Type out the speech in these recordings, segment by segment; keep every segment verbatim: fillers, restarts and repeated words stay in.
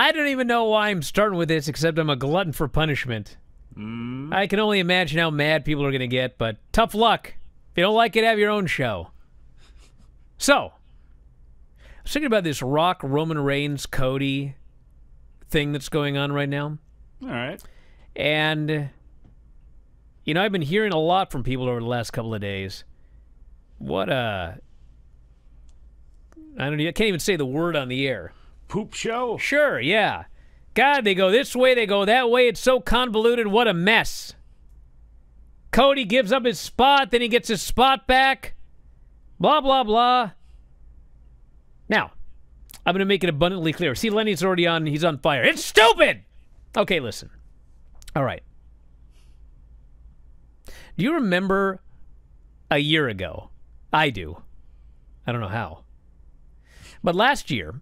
I don't even know why I'm starting with this, except I'm a glutton for punishment. Mm. I can only imagine how mad people are going to get, but tough luck. If you don't like it, have your own show. So, I was thinking about this Rock, Roman Reigns, Cody thing that's going on right now. All right. And, you know, I've been hearing a lot from people over the last couple of days. What a... I don't. I can't even say the word on the air. Poop show? Sure, yeah. God, they go this way, they go that way. It's so convoluted. What a mess. Cody gives up his spot, then he gets his spot back. Blah, blah, blah. Now, I'm going to make it abundantly clear. See, Lenny's already on. He's on fire. It's stupid! Okay, listen. All right. Do you remember a year ago? I do. I don't know how. But last year,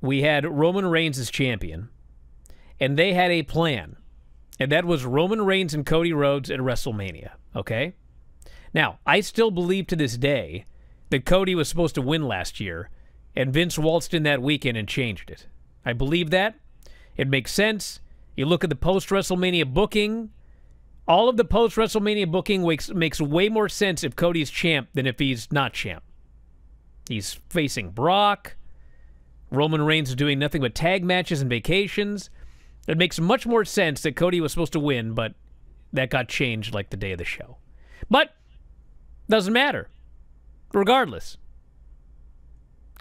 we had Roman Reigns as champion, and they had a plan, and that was Roman Reigns and Cody Rhodes at WrestleMania, okay? Now, I still believe to this day that Cody was supposed to win last year, and Vince waltzed in that weekend and changed it. I believe that. It makes sense. You look at the post-WrestleMania booking. All of the post-WrestleMania booking makes, makes way more sense if Cody's champ than if he's not champ. He's facing Brock. Roman Reigns is doing nothing but tag matches and vacations. It makes much more sense that Cody was supposed to win, but that got changed like the day of the show. But doesn't matter. Regardless,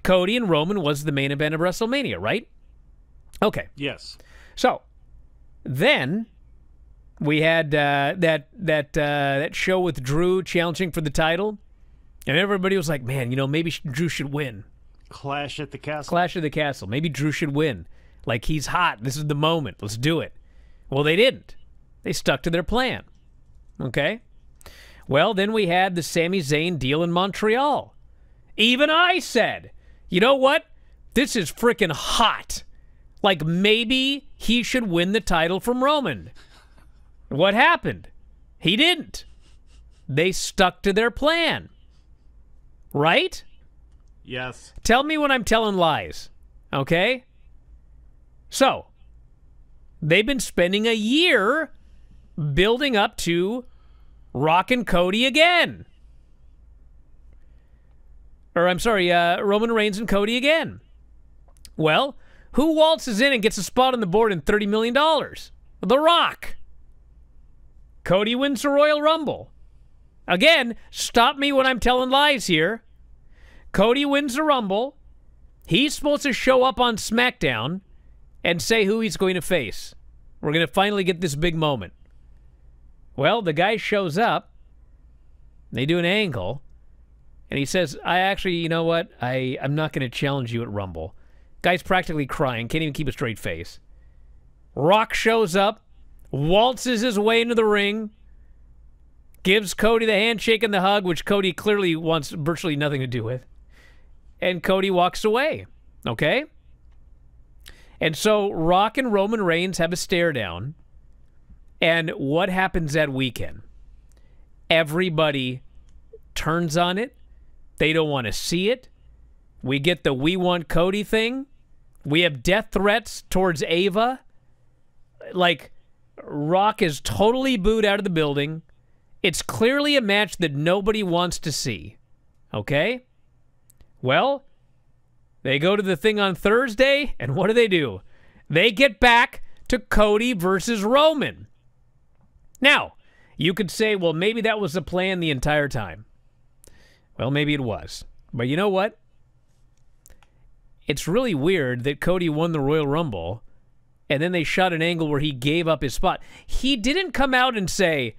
Cody and Roman was the main event of WrestleMania, right? Okay. Yes. So then we had uh, that that uh, that show with Drew challenging for the title. And everybody was like, man, you know, maybe Drew should win. Clash at the Castle. Clash at the Castle. Maybe Drew should win. Like, he's hot. This is the moment. Let's do it. Well, they didn't. They stuck to their plan. Okay? Well, then we had the Sami Zayn deal in Montreal. Even I said, you know what? This is freaking hot. Like, maybe he should win the title from Roman. What happened? He didn't. They stuck to their plan. Right? Yes. Tell me when I'm telling lies, okay? So, they've been spending a year building up to Rock and Cody again. Or, I'm sorry, uh, Roman Reigns and Cody again. Well, who waltzes in and gets a spot on the board in thirty million dollars? The Rock. Cody wins the Royal Rumble. Again, stop me when I'm telling lies here. Cody wins the Rumble. He's supposed to show up on SmackDown and say who he's going to face. We're going to finally get this big moment. Well, the guy shows up. They do an angle. And he says, I actually, you know what? I, I'm not going to challenge you at Rumble. Guy's practically crying. Can't even keep a straight face. Rock shows up. Waltzes his way into the ring. Gives Cody the handshake and the hug, which Cody clearly wants virtually nothing to do with. And Cody walks away, okay? And so Rock and Roman Reigns have a stare down. And what happens that weekend? Everybody turns on it. They don't want to see it. We get the we want Cody thing. We have death threats towards Ava. Like, Rock is totally booed out of the building. It's clearly a match that nobody wants to see, okay? Well, they go to the thing on Thursday, and what do they do? They get back to Cody versus Roman. Now, you could say, well, maybe that was the plan the entire time. Well, maybe it was. But you know what? It's really weird that Cody won the Royal Rumble, and then they shot an angle where he gave up his spot. He didn't come out and say...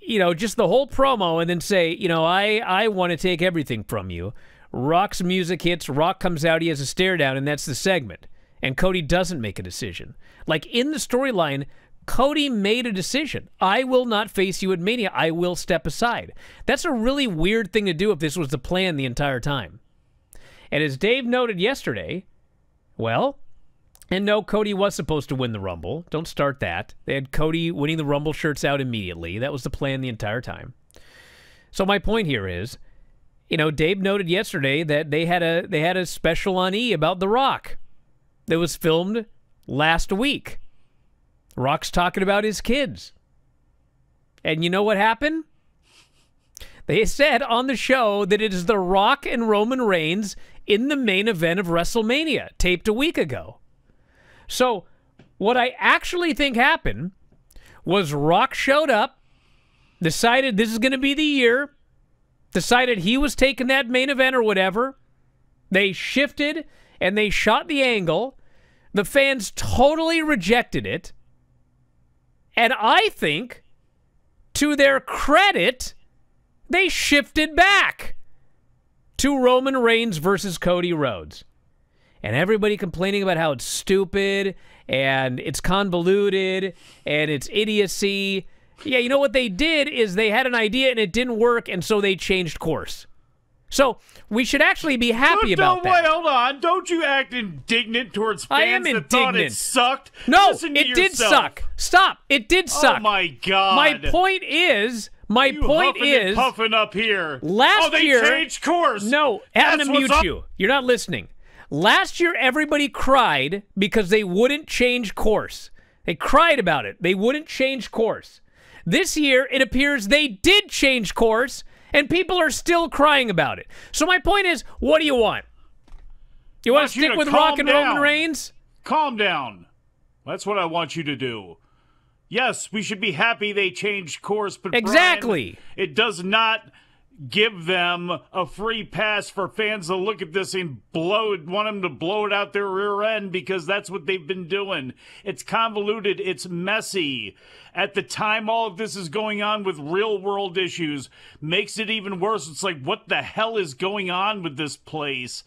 you know, just the whole promo and then say, you know, I, I want to take everything from you. Rock's music hits, Rock comes out, he has a stare down, and that's the segment. And Cody doesn't make a decision. Like, in the storyline, Cody made a decision. I will not face you at Mania. I will step aside. That's a really weird thing to do if this was the plan the entire time. And as Dave noted yesterday, well, and no, Cody was supposed to win the Rumble. Don't start that. They had Cody winning the Rumble shirts out immediately. That was the plan the entire time. So my point here is, you know, Dave noted yesterday that they had a they had a special on E! About The Rock. that was filmed last week. Rock's talking about his kids. And you know what happened? They said on the show that it is The Rock and Roman Reigns in the main event of WrestleMania, taped a week ago. So what I actually think happened was Rock showed up, decided this is going to be the year, decided he was taking that main event or whatever. They shifted and they shot the angle. The fans totally rejected it. And I think, to their credit, they shifted back to Roman Reigns versus Cody Rhodes. And everybody complaining about how it's stupid and it's convoluted and it's idiocy. Yeah, you know what they did is they had an idea and it didn't work, and so they changed course. So we should actually be happy don't, about don't, that. Wait, hold on. Don't you act indignant towards fans I am that indignant. thought it sucked? No, Listen it did suck. Stop. It did suck. Oh, my God. My point is... My you point is, puffing up here. Last oh, they year, changed course. No, I'm gonna mute up. you. You're not listening. Last year, everybody cried because they wouldn't change course. They cried about it. They wouldn't change course. This year, it appears they did change course, and people are still crying about it. So my point is, what do you want? You want to stick with Rock and down. Roman Reigns? Calm down. That's what I want you to do. Yes, we should be happy they changed course, but exactly. Brian, it does not give them a free pass for fans to look at this and blow it, want them to blow it out their rear end, because that's what they've been doing. It's convoluted. It's messy. At the time, all of this is going on with real world issues makes it even worse. It's like, what the hell is going on with this place?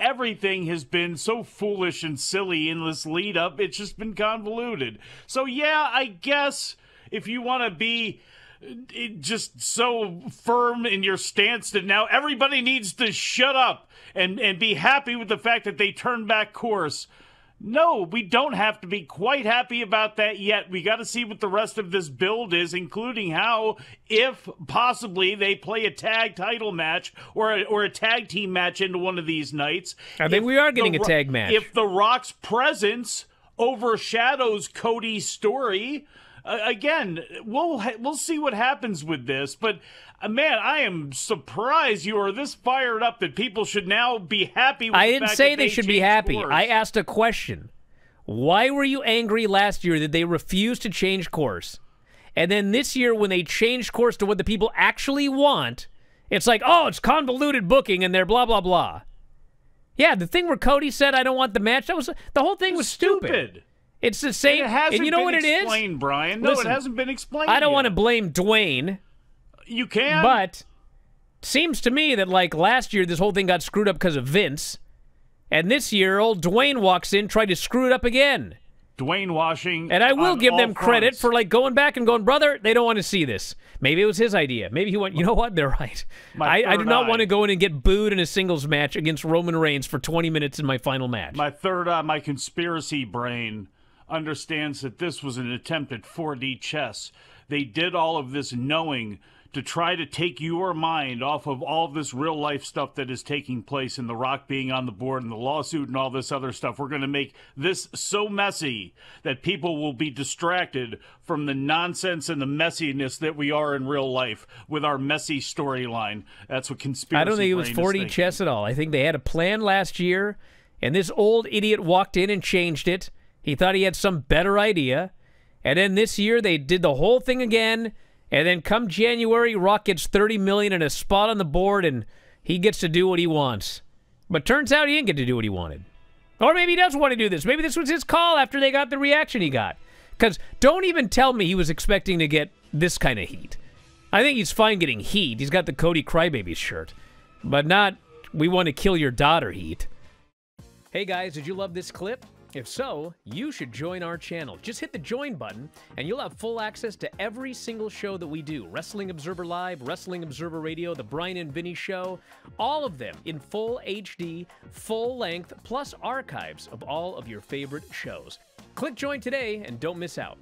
Everything has been so foolish and silly in this lead up. It's just been convoluted. So yeah, I guess if you want to be just so firm in your stance that now everybody needs to shut up and, and be happy with the fact that they turned back course. No, we don't have to be quite happy about that yet. We got to see what the rest of this build is, including how, if possibly, they play a tag title match or a, or a tag team match into one of these nights. I think we are getting a tag match. If The Rock's presence overshadows Cody's story, uh, again, we'll we'll see what happens with this. But uh, man, I am surprised you are this fired up that people should now be happy. With I didn't the fact say they, they should be happy. Course. I asked a question. Why were you angry last year that they refused to change course? And then this year when they changed course to what the people actually want, it's like, oh, it's convoluted booking and they're blah, blah, blah. Yeah, the thing where Cody said, I don't want the match, that was the whole thing was stupid. stupid. It's the same. And, it hasn't and you know been what it is? Explained, Brian. No, Listen, it hasn't been explained. I don't yet. want to blame Dwayne. You can. But seems to me that, like, last year this whole thing got screwed up because of Vince. And this year old Dwayne walks in, tried to screw it up again. Dwayne washing. And I will give them fronts. credit for, like, going back and going, brother, they don't want to see this. Maybe it was his idea. Maybe he went, you know what? They're right. I, I do not eye. want to go in and get booed in a singles match against Roman Reigns for twenty minutes in my final match. My third eye, my conspiracy brain understands that this was an attempt at four D chess. They did all of this knowing to try to take your mind off of all this real-life stuff that is taking place and The Rock being on the board and the lawsuit and all this other stuff. We're going to make this so messy that people will be distracted from the nonsense and the messiness that we are in real life with our messy storyline. That's what conspiracy I don't think it was four D chess at all. I think they had a plan last year, and this old idiot walked in and changed it. He thought he had some better idea. And then this year they did the whole thing again. And then come January, Rock gets thirty million dollars and a spot on the board, and he gets to do what he wants. But turns out he didn't get to do what he wanted. Or maybe he does want to do this. Maybe this was his call after they got the reaction he got. Because don't even tell me he was expecting to get this kind of heat. I think he's fine getting heat. He's got the Cody Crybaby shirt. But not, we want to kill your daughter heat. Hey guys, did you love this clip? If so, you should join our channel. Just hit the join button, and you'll have full access to every single show that we do. Wrestling Observer Live, Wrestling Observer Radio, The Brian and Vinny Show, all of them in full H D, full length, plus archives of all of your favorite shows. Click join today and don't miss out.